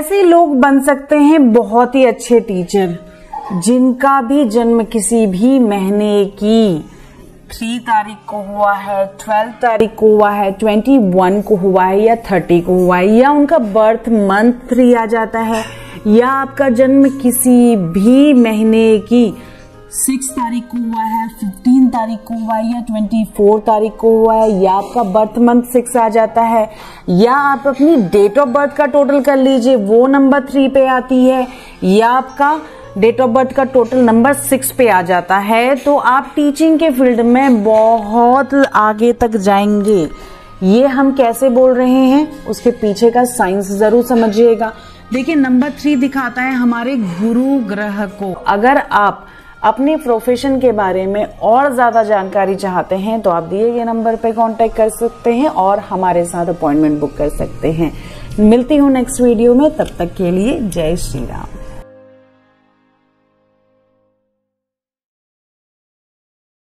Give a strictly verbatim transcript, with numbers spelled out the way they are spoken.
ऐसे लोग बन सकते हैं बहुत ही अच्छे टीचर जिनका भी जन्म किसी भी महीने की थ्री तारीख को हुआ है, ट्वेल्व तारीख को हुआ है, ट्वेंटी वन को हुआ है या थर्टी को हुआ है, या उनका बर्थ मंथ लिया जाता है, या आपका जन्म किसी भी महीने की सिक्स तारीख को हुआ है, फिफ्टीन तारीख को हुआ है या ट्वेंटी फोर तारीख को हुआ है, या आपका बर्थ मंथ सिक्स आ जाता है, या आप अपनी डेट ऑफ बर्थ का टोटल कर लीजिए वो नंबर थ्री पे आती है, या आपका डेट ऑफ बर्थ का टोटल नंबर सिक्स पे आ जाता है, तो आप टीचिंग के फील्ड में बहुत आगे तक जाएंगे। ये हम कैसे बोल रहे हैं उसके पीछे का साइंस जरूर समझिएगा। देखिए नंबर थ्री दिखाता है हमारे गुरु ग्रह को। अगर आप अपने प्रोफेशन के बारे में और ज़्यादा जानकारी चाहते हैं तो आप दिए गए नंबर पे कांटेक्ट कर सकते हैं और हमारे साथ अपॉइंटमेंट बुक कर सकते हैं। मिलती हूँ नेक्स्ट वीडियो में, तब तक के लिए जय श्री राम।